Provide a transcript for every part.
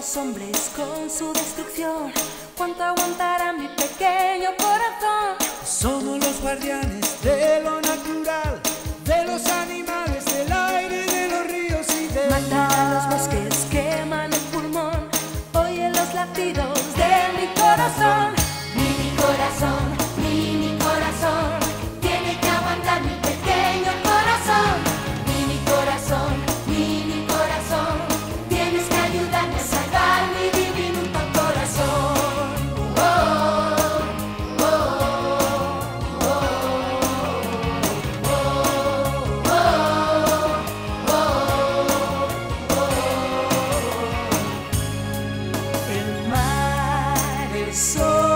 los hombres con su destrucción? ¿Cuánto aguantará mi pequeño corazón? Somos los guardianes de lo natural, de los animales, del aire, de los ríos y del mar. Matan a los bosques, queman el pulmón, oye los latidos de mi corazón. Mi corazón, mi corazón, tiene que aguantar mi pequeño corazón. Mi corazón, mi corazón, tienes que ayudarme a salvar mi diminuto corazón. Oh, oh, oh, oh, oh, oh, oh, oh. El mar, el sol,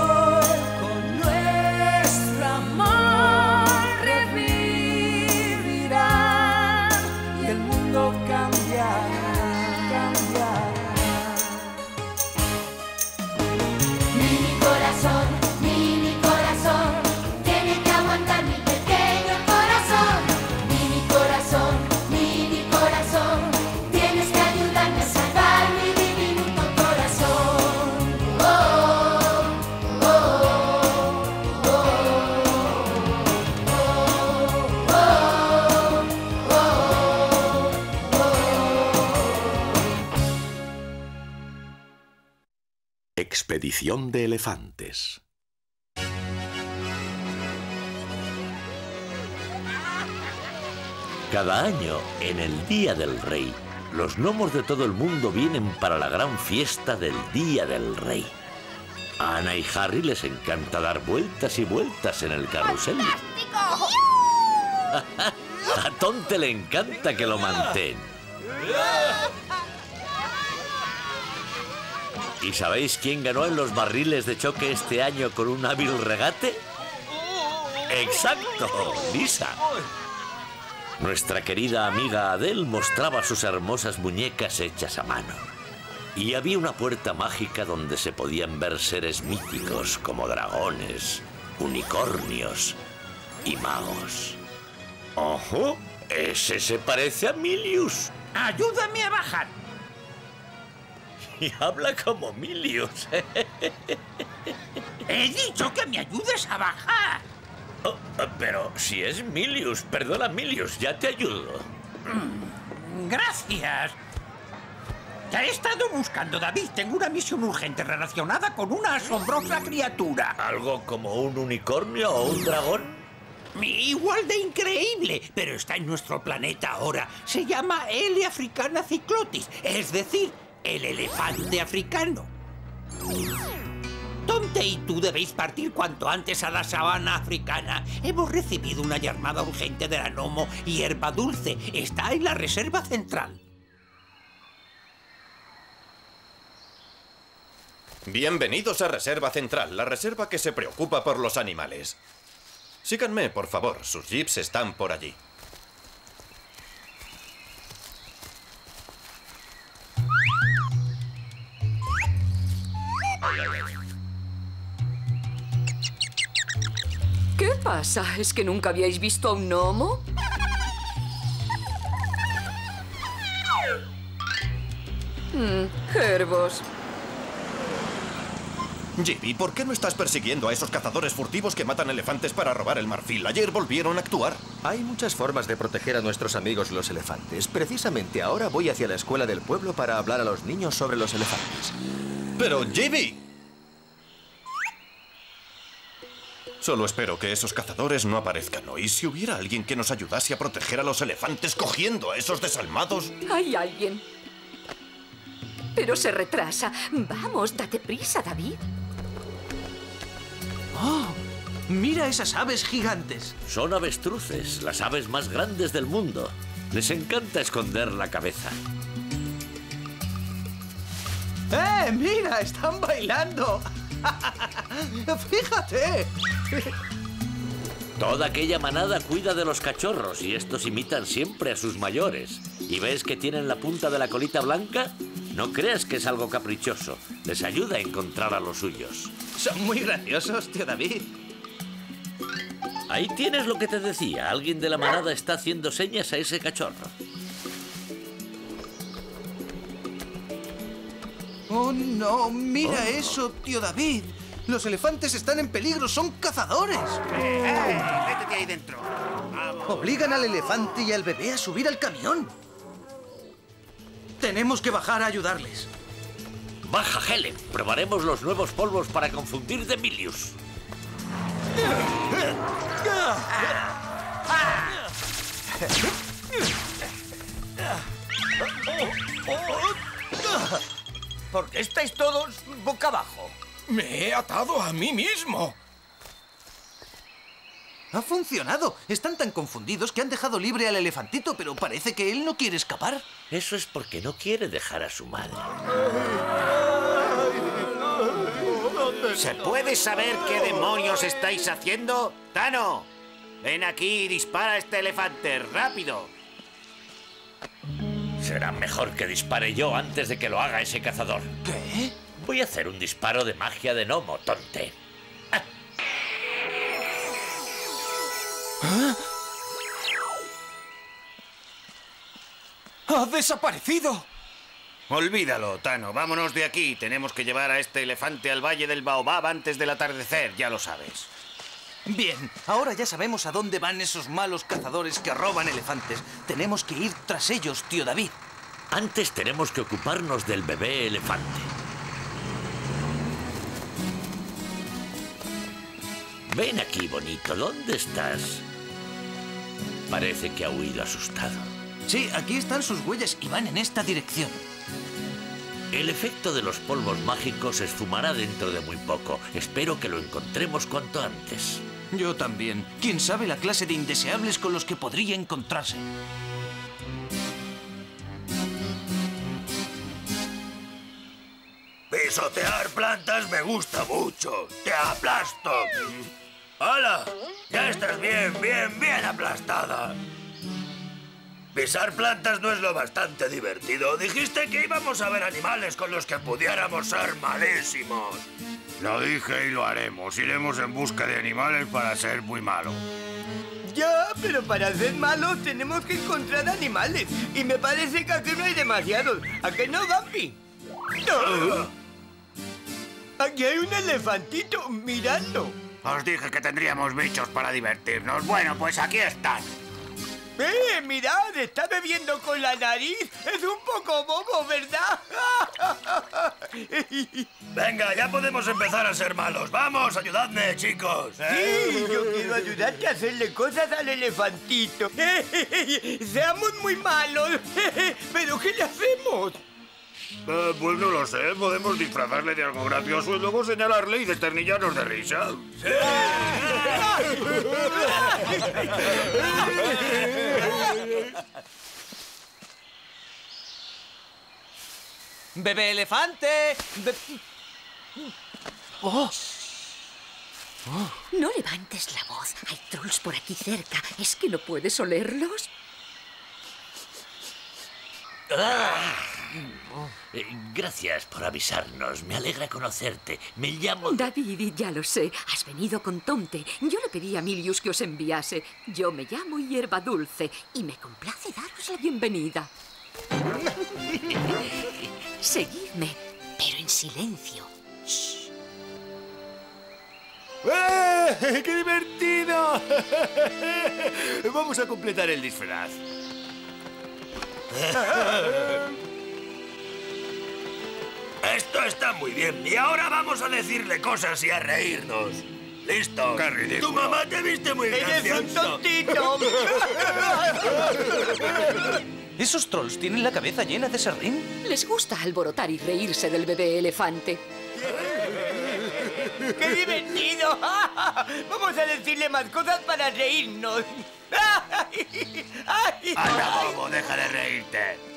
expedición de elefantes. Cada año, en el Día del Rey, los gnomos de todo el mundo vienen para la gran fiesta del Día del Rey. A Ana y Harry les encanta dar vueltas y vueltas en el carrusel. ¡Fantástico! A Tomte le encanta que lo mantenga. ¿Y sabéis quién ganó en los barriles de choque este año con un hábil regate? ¡Exacto! ¡Lisa! Nuestra querida amiga Adele mostraba sus hermosas muñecas hechas a mano. Y había una puerta mágica donde se podían ver seres míticos como dragones, unicornios y magos. ¡Ojo! ¡Ese se parece a Milius! ¡Ayúdame a bajar! Y habla como Milius. ¡He dicho que me ayudes a bajar! Oh, pero si es Milius, perdona Milius, ya te ayudo. Gracias. Ya he estado buscando, David. Tengo una misión urgente relacionada con una asombrosa criatura. ¿Algo como un unicornio o un dragón? Igual de increíble, pero está en nuestro planeta ahora. Se llama L. africana cyclotis, es decir, el elefante africano. Tomte y tú debéis partir cuanto antes a la sabana africana. Hemos recibido una llamada urgente de la gnomo Hierba Dulce. Está en la Reserva Central. Bienvenidos a Reserva Central, la reserva que se preocupa por los animales. Síganme, por favor. Sus jeeps están por allí. ¿Qué pasa? ¿Es que nunca habíais visto a un gnomo? Jervos. Jibi, ¿por qué no estás persiguiendo a esos cazadores furtivos que matan elefantes para robar el marfil? Ayer volvieron a actuar. Hay muchas formas de proteger a nuestros amigos los elefantes. Precisamente ahora voy hacia la escuela del pueblo para hablar a los niños sobre los elefantes. ¡Pero, Jibi! Solo espero que esos cazadores no aparezcan hoy. Si hubiera alguien que nos ayudase a proteger a los elefantes cogiendo a esos desalmados... Hay alguien. Pero se retrasa. Vamos, date prisa, David. ¡Oh! ¡Mira esas aves gigantes! Son avestruces, las aves más grandes del mundo. Les encanta esconder la cabeza. ¡Eh, mira! ¡Están bailando! ¡Fíjate! Toda aquella manada cuida de los cachorros y estos imitan siempre a sus mayores. ¿Y ves que tienen la punta de la colita blanca? No creas que es algo caprichoso. Les ayuda a encontrar a los suyos. Son muy graciosos, tío David. Ahí tienes lo que te decía. Alguien de la manada está haciendo señas a ese cachorro. ¡Oh, no! ¡Mira eso, tío David! ¡Los elefantes están en peligro! ¡Son cazadores! ¡Métete ahí dentro! ¡Vamos! ¡Obligan al elefante y al bebé a subir al camión! ¡Tenemos que bajar a ayudarles! ¡Baja, Helen! Probaremos los nuevos polvos para confundir de Milius. ¿Por qué estáis todos boca abajo? Me he atado a mí mismo. ¡Ha funcionado! Están tan confundidos que han dejado libre al elefantito, pero parece que él no quiere escapar. Eso es porque no quiere dejar a su madre. ¿Se puede saber qué demonios estáis haciendo? ¡Tano! Ven aquí y dispara a este elefante, rápido. Será mejor que dispare yo antes de que lo haga ese cazador. ¿Qué? Voy a hacer un disparo de magia de gnomo, Tomte. ¡Ah! ¿Ah? ¡Ha desaparecido! Olvídalo, Tano. Vámonos de aquí. Tenemos que llevar a este elefante al Valle del Baobab antes del atardecer, ya lo sabes. Bien, ahora ya sabemos a dónde van esos malos cazadores que roban elefantes. Tenemos que ir tras ellos, tío David. Antes tenemos que ocuparnos del bebé elefante. Ven aquí, bonito. ¿Dónde estás? Parece que ha huido asustado. Sí, aquí están sus huellas y van en esta dirección. El efecto de los polvos mágicos se esfumará dentro de muy poco. Espero que lo encontremos cuanto antes. Yo también. ¿Quién sabe la clase de indeseables con los que podría encontrarse? Pisotear plantas me gusta mucho. ¡Te aplasto! ¡Hala! Ya estás bien aplastada. Pisar plantas no es lo bastante divertido. Dijiste que íbamos a ver animales con los que pudiéramos ser malísimos. Lo dije y lo haremos. Iremos en busca de animales para ser muy malos. Ya, pero para ser malos tenemos que encontrar animales. Y me parece que aquí no hay demasiados. ¿A qué no, Bambi? ¡No! Aquí hay un elefantito, miradlo. Os dije que tendríamos bichos para divertirnos. Bueno, pues aquí están. Mirad, está bebiendo con la nariz. Es un poco bobo, ¿verdad? Venga, ya podemos empezar a ser malos. Vamos, ayudadme, chicos. Sí, yo quiero ayudarte a hacerle cosas al elefantito. Seamos muy malos. ¿Pero qué le hacemos? Pues no lo sé. Podemos disfrazarle de algo gracioso y luego señalarle y desternillarnos de risa. ¡Sí! ¡Bebé elefante! ¡Oh! ¡Oh! No levantes la voz. Hay trolls por aquí cerca. ¿Es que no puedes olerlos? ¡Ah! Gracias por avisarnos. Me alegra conocerte. Me llamo... David, ya lo sé. Has venido con Tomte. Yo le pedí a Milius que os enviase. Yo me llamo Hierba Dulce y me complace daros la bienvenida. Seguidme, pero en silencio. Shh. ¡Qué divertido! Vamos a completar el disfraz. Esto está muy bien. Y ahora vamos a decirle cosas y a reírnos. ¿Listo? ¡Qué ridículo! ¡Tu mamá te viste muy gracioso! ¡Eres un tontito! ¿Esos trolls tienen la cabeza llena de serrín? Les gusta alborotar y reírse del bebé elefante. ¡Qué divertido! Vamos a decirle más cosas para reírnos. ¡Anda, bobo! ¡Deja de reírte!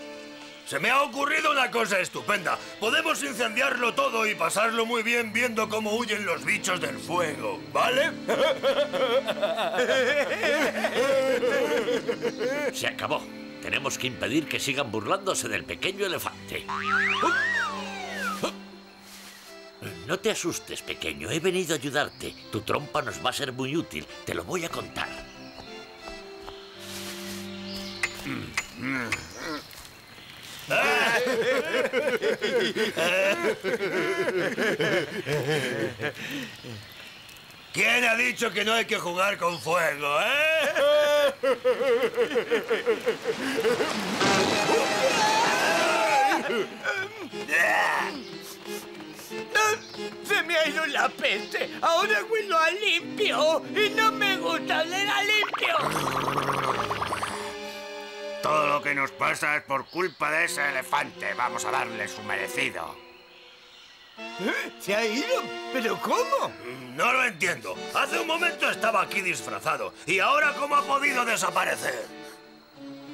¡Se me ha ocurrido una cosa estupenda! Podemos incendiarlo todo y pasarlo muy bien viendo cómo huyen los bichos del fuego, ¿vale? Se acabó. Tenemos que impedir que sigan burlándose del pequeño elefante. No te asustes, pequeño. He venido a ayudarte. Tu trompa nos va a ser muy útil. Te lo voy a contar. ¿Quién ha dicho que no hay que jugar con fuego, eh? Se me ha ido la peste. Ahora huelo a limpio. Y no me gusta oler a limpio. Todo lo que nos pasa es por culpa de ese elefante. Vamos a darle su merecido. ¿Eh? ¿Se ha ido? ¿Pero cómo? No lo entiendo. Hace un momento estaba aquí disfrazado. ¿Y ahora cómo ha podido desaparecer?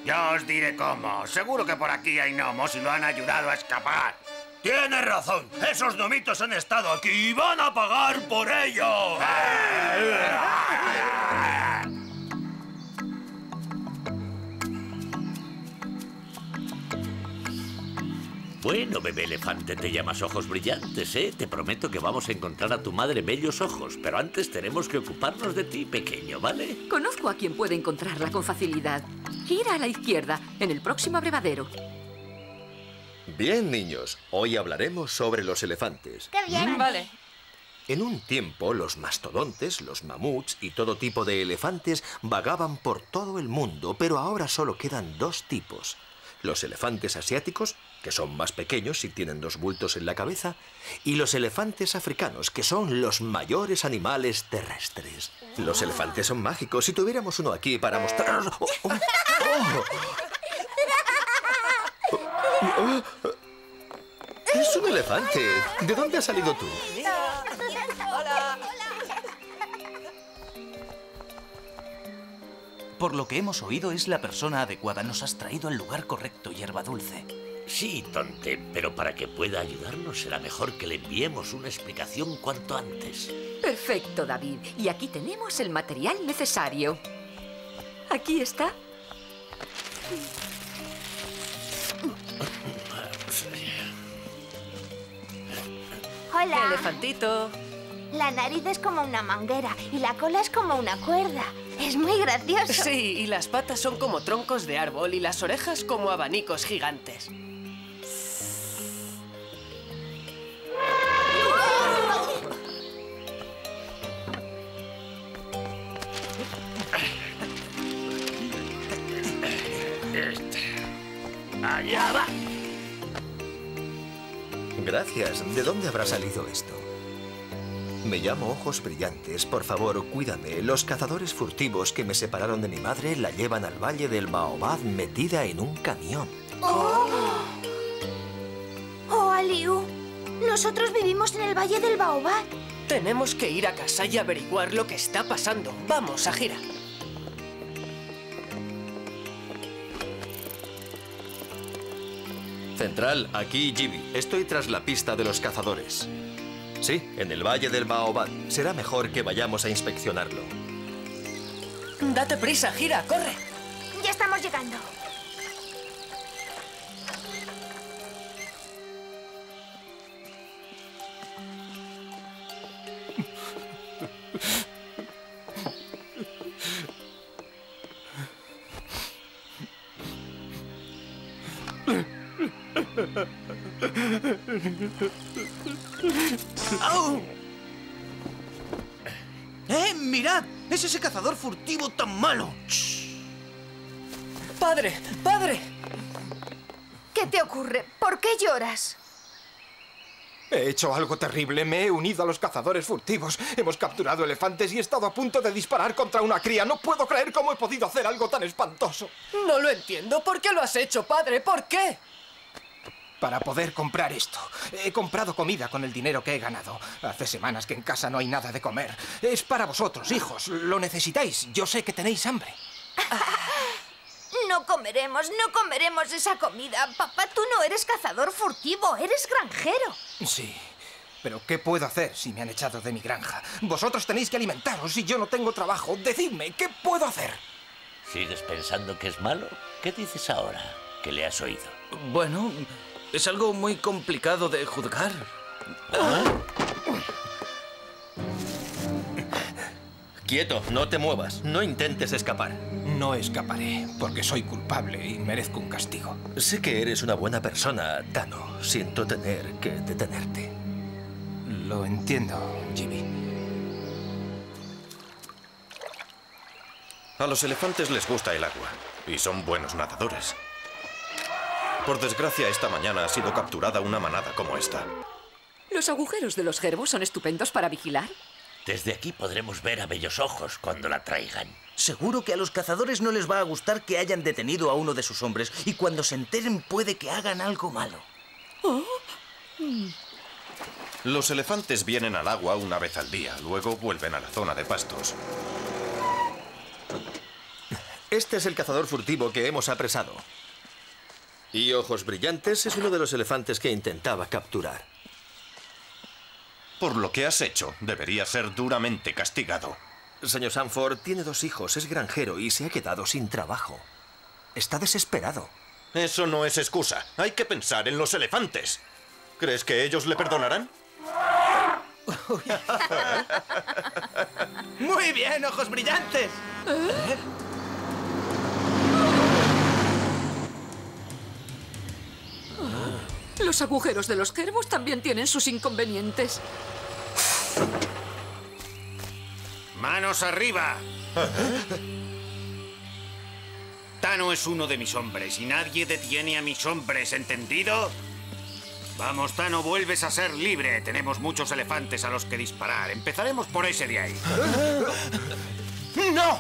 Yo os diré cómo. Seguro que por aquí hay gnomos y lo han ayudado a escapar. Tienes razón. Esos gnomitos han estado aquí y van a pagar por ello. Bueno, bebé elefante, te llamas ojos brillantes, ¿eh? Te prometo que vamos a encontrar a tu madre bellos ojos, pero antes tenemos que ocuparnos de ti, pequeño, ¿vale? Conozco a quien puede encontrarla con facilidad. Gira a la izquierda, en el próximo abrevadero. Bien, niños, hoy hablaremos sobre los elefantes. ¡Qué bien! Vale. En un tiempo, los mastodontes, los mamuts y todo tipo de elefantes vagaban por todo el mundo, pero ahora solo quedan dos tipos. Los elefantes asiáticos, que son más pequeños y tienen dos bultos en la cabeza, y los elefantes africanos, que son los mayores animales terrestres. Los elefantes son mágicos. Si tuviéramos uno aquí para mostraros... ¡Oh! ¡Oh! ¡Oh! ¡Oh! ¡Oh! ¡Es un elefante! ¿De dónde has salido tú? Hola. Por lo que hemos oído, es la persona adecuada. Nos has traído al lugar correcto, hierba dulce. Sí, Tomte, pero para que pueda ayudarnos será mejor que le enviemos una explicación cuanto antes. Perfecto, David. Y aquí tenemos el material necesario. Aquí está. Hola. Elefantito. La nariz es como una manguera y la cola es como una cuerda. Es muy gracioso. Sí, y las patas son como troncos de árbol y las orejas como abanicos gigantes. Allá va. Gracias. ¿De dónde habrá salido esto? Me llamo Ojos Brillantes. Por favor, cuídame. Los cazadores furtivos que me separaron de mi madre la llevan al Valle del Baobab metida en un camión. ¡Oh! ¡Oh, Aliu! Nosotros vivimos en el Valle del Baobab. Tenemos que ir a casa y averiguar lo que está pasando. Vamos, Ajira. Central, aquí Jibi. Estoy tras la pista de los cazadores. Sí, en el Valle del Baobab. Será mejor que vayamos a inspeccionarlo. Date prisa, Gira, corre. Ya estamos llegando. ¡Au! ¡Mirad! ¡Es ese cazador furtivo tan malo! ¡Shh! ¡Padre! ¡Padre! ¿Qué te ocurre? ¿Por qué lloras? He hecho algo terrible. Me he unido a los cazadores furtivos. Hemos capturado elefantes y he estado a punto de disparar contra una cría. No puedo creer cómo he podido hacer algo tan espantoso. No lo entiendo. ¿Por qué lo has hecho, padre? ¿Por qué? Para poder comprar esto. He comprado comida con el dinero que he ganado. Hace semanas que en casa no hay nada de comer. Es para vosotros, hijos. Lo necesitáis. Yo sé que tenéis hambre. No comeremos esa comida. Papá, tú no eres cazador furtivo, eres granjero. Sí, pero ¿qué puedo hacer si me han echado de mi granja? Vosotros tenéis que alimentaros y yo no tengo trabajo. Decidme, ¿qué puedo hacer? ¿Sigues pensando que es malo? ¿Qué dices ahora que le has oído? Bueno... es algo muy complicado de juzgar. ¿Ah? Quieto, no te muevas. No intentes escapar. No escaparé, porque soy culpable y merezco un castigo. Sé que eres una buena persona, Tano. Siento tener que detenerte. Lo entiendo, Jibi. A los elefantes les gusta el agua, y son buenos nadadores. Por desgracia, esta mañana ha sido capturada una manada como esta. ¿Los agujeros de los gerbos son estupendos para vigilar? Desde aquí podremos ver a Bellos Ojos cuando la traigan. Seguro que a los cazadores no les va a gustar que hayan detenido a uno de sus hombres, y cuando se enteren puede que hagan algo malo. Oh. Los elefantes vienen al agua una vez al día, luego vuelven a la zona de pastos. Este es el cazador furtivo que hemos apresado. Y Ojos Brillantes es uno de los elefantes que intentaba capturar. Por lo que has hecho, debería ser duramente castigado. Señor Sanford tiene 2 hijos, es granjero y se ha quedado sin trabajo. Está desesperado. Eso no es excusa. Hay que pensar en los elefantes. ¿Crees que ellos le perdonarán? ¡Muy bien, Ojos Brillantes! ¿Eh? Los agujeros de los cuervos también tienen sus inconvenientes. ¡Manos arriba! Tano es uno de mis hombres y nadie detiene a mis hombres, ¿entendido? Vamos, Tano, vuelves a ser libre. Tenemos muchos elefantes a los que disparar. Empezaremos por ese de ahí. ¡No!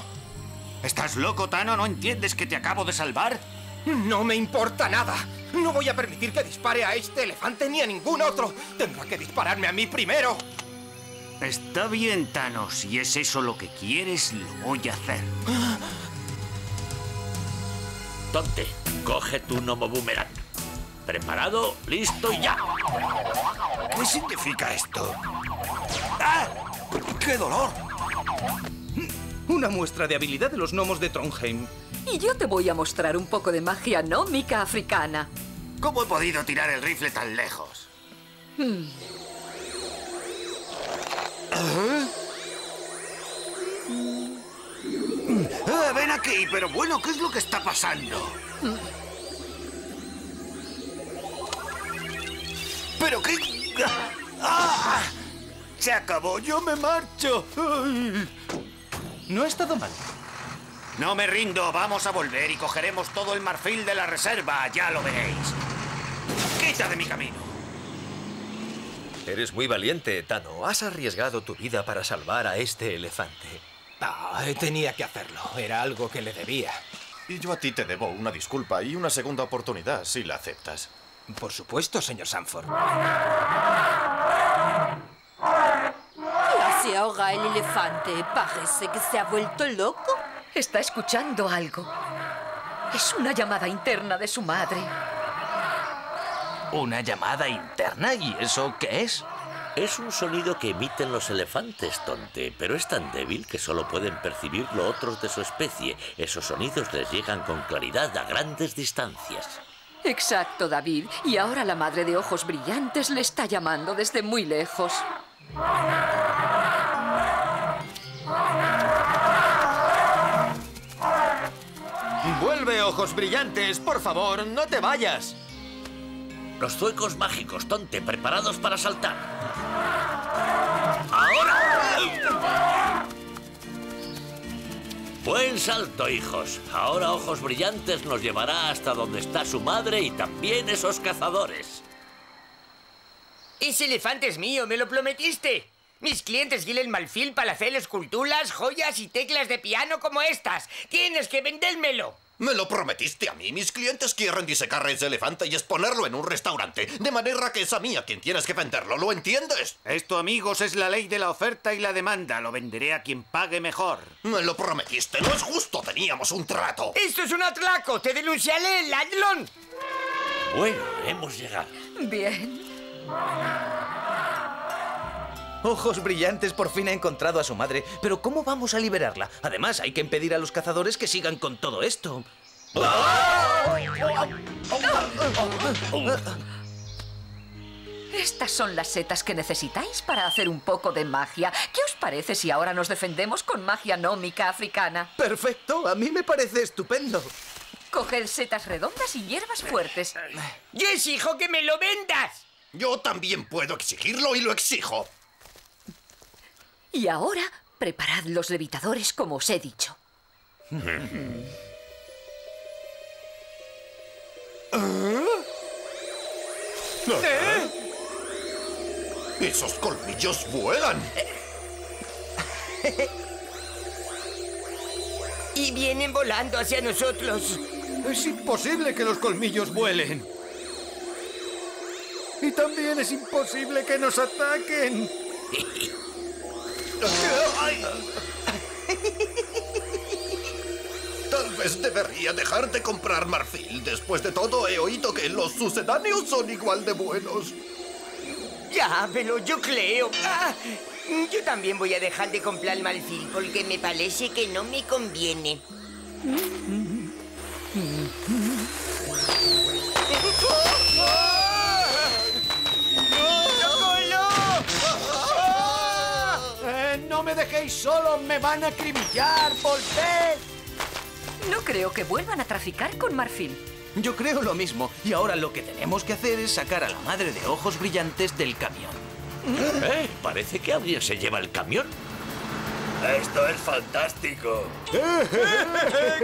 ¿Estás loco, Tano? ¿No entiendes que te acabo de salvar? No me importa nada. No voy a permitir que dispare a este elefante ni a ningún otro. Tendrá que dispararme a mí primero. Está bien, Tano. Si es eso lo que quieres, lo voy a hacer. Tomte, coge tu gnomo boomerang. Preparado, listo y ya. ¿Qué significa esto? ¡Ah! ¡Qué dolor! Una muestra de habilidad de los gnomos de Trondheim. Y yo te voy a mostrar un poco de magia gnómica africana. ¿Cómo he podido tirar el rifle tan lejos? ¿Ah? Ven aquí, pero bueno, ¿qué es lo que está pasando? ¿Pero qué? ¡Ah! Se acabó, yo me marcho. Ay. No ha estado mal. No me rindo, vamos a volver y cogeremos todo el marfil de la reserva, ya lo veréis. ¡Quita de mi camino! Eres muy valiente, Tano. Has arriesgado tu vida para salvar a este elefante. Ah, tenía que hacerlo, era algo que le debía. Y yo a ti te debo una disculpa y una segunda oportunidad, si la aceptas. Por supuesto, señor Sanford. ¿Qué hace ahora el elefante? Parece que se ha vuelto loco. Está escuchando algo. Es una llamada interna de su madre. ¿Una llamada interna? ¿Y eso qué es? Es un sonido que emiten los elefantes, Tomte, pero es tan débil que solo pueden percibirlo otros de su especie. Esos sonidos les llegan con claridad a grandes distancias. Exacto, David. Y ahora la madre de Ojos Brillantes le está llamando desde muy lejos. ¡Vuelve, Ojos Brillantes! ¡Por favor, no te vayas! Los zuecos mágicos, Tomte, preparados para saltar. ¡Ahora! ¡Buen salto, hijos! Ahora Ojos Brillantes nos llevará hasta donde está su madre y también esos cazadores. ¡Ese elefante es mío! ¡Me lo prometiste! Mis clientes quieren marfil para hacer esculturas, joyas y teclas de piano como estas. ¡Tienes que vendérmelo! Me lo prometiste a mí. Mis clientes quieren disecar a ese elefante y exponerlo en un restaurante. De manera que es a mí a quien tienes que venderlo. ¿Lo entiendes? Esto, amigos, es la ley de la oferta y la demanda. Lo venderé a quien pague mejor. Me lo prometiste. No es justo. Teníamos un trato. ¡Esto es un atraco! ¡Te denunciaré, ladrón! Bueno, hemos llegado. Bien. Ojos Brillantes por fin ha encontrado a su madre, pero ¿cómo vamos a liberarla? Además, hay que impedir a los cazadores que sigan con todo esto. Estas son las setas que necesitáis para hacer un poco de magia. ¿Qué os parece si ahora nos defendemos con magia gnómica africana? Perfecto, a mí me parece estupendo. Coged setas redondas y hierbas fuertes. ¡Yo exijo que me lo vendas! Yo también puedo exigirlo y lo exijo. Y ahora, preparad los levitadores como os he dicho. ¡Esos colmillos vuelan! Y vienen volando hacia nosotros. Es imposible que los colmillos vuelen. Y también es imposible que nos ataquen. Tal vez debería dejar de comprar marfil. Después de todo, he oído que los sucedáneos son igual de buenos. Ya, pero yo creo... yo también voy a dejar de comprar marfil porque me parece que no me conviene. ¡No me dejéis solo! ¡Me van a acribillar! ¡Volved! No creo que vuelvan a traficar con marfil. Yo creo lo mismo. Y ahora lo que tenemos que hacer es sacar a la madre de ojos brillantes del camión. Parece que alguien se lleva el camión. ¡Esto es fantástico!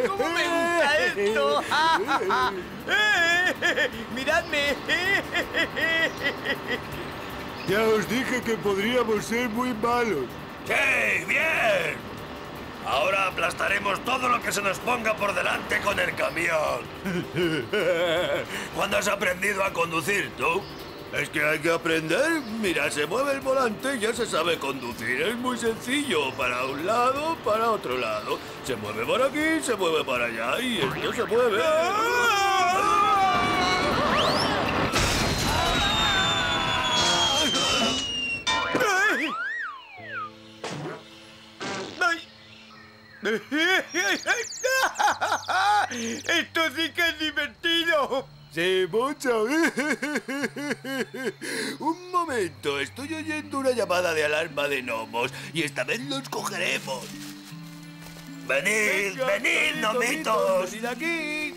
¡Cómo me gusta esto! ¡Miradme! Ya os dije que podríamos ser muy malos. ¡Sí, bien! Ahora aplastaremos todo lo que se nos ponga por delante con el camión. ¿Cuándo has aprendido a conducir, tú? Es que hay que aprender. Mira, se mueve el volante y ya se sabe conducir. Es muy sencillo. Para un lado, para otro lado. Se mueve por aquí, se mueve para allá y esto se mueve. ¡Esto sí que es divertido! ¡Sí, mucho! Un momento, estoy oyendo una llamada de alarma de gnomos y esta vez los cogeremos. ¡Venid, venid, gnomitos! ¡Venid aquí!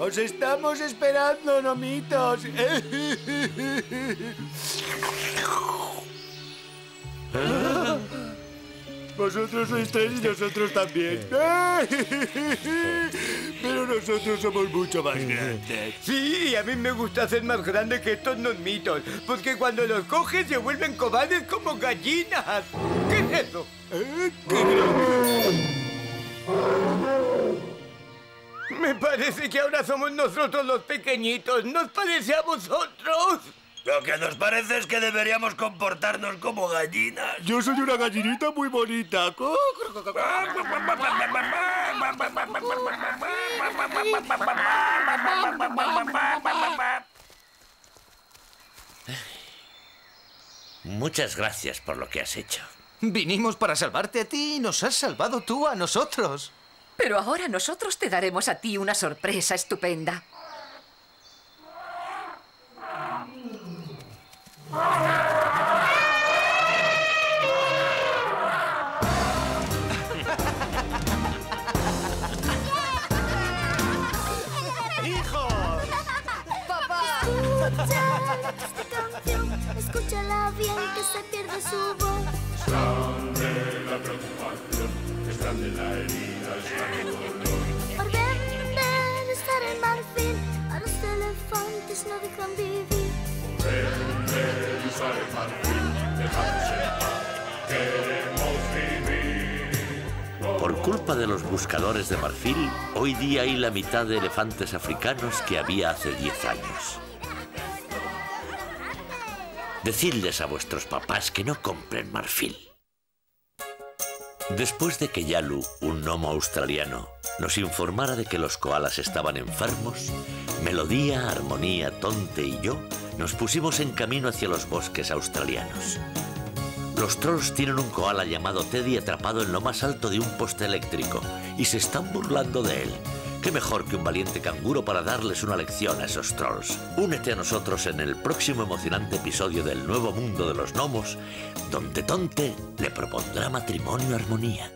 ¡Os estamos esperando, gnomitos! Vosotros sois tres y nosotros también. Pero nosotros somos mucho más grandes. Sí, y a mí me gusta ser más grande que estos gnomitos, porque cuando los coges se vuelven cobardes como gallinas. ¿Qué es eso? Me parece que ahora somos nosotros los pequeñitos. ¿Nos parece a vosotros? Lo que nos parece es que deberíamos comportarnos como gallinas. Yo soy una gallinita muy bonita. Muchas gracias por lo que has hecho. Vinimos para salvarte a ti y nos has salvado tú a nosotros. Pero ahora nosotros te daremos a ti una sorpresa estupenda. ¡Hijos! ¡Papá! Escucha esta canción, escúchala bien que se pierde su voz. Es grande la preocupación, es grande la herida, es grande el dolor. Por bienestar el marfil, a los elefantes no dejan vivir. Vender y usar el marfil, dejarnos en paz, queremos vivir. Por culpa de los buscadores de marfil, hoy día hay la mitad de elefantes africanos que había hace 10 años. Decidles a vuestros papás que no compren marfil. Después de que Yalu, un gnomo australiano, nos informara de que los koalas estaban enfermos, Melodía, Armonía, Tomte y yo nos pusimos en camino hacia los bosques australianos. Los trolls tienen un koala llamado Teddy atrapado en lo más alto de un poste eléctrico y se están burlando de él, Qué mejor que un valiente canguro para darles una lección a esos trolls. Únete a nosotros en el próximo emocionante episodio del Nuevo Mundo de los Gnomos, donde Tomte le propondrá matrimonio a Armonía.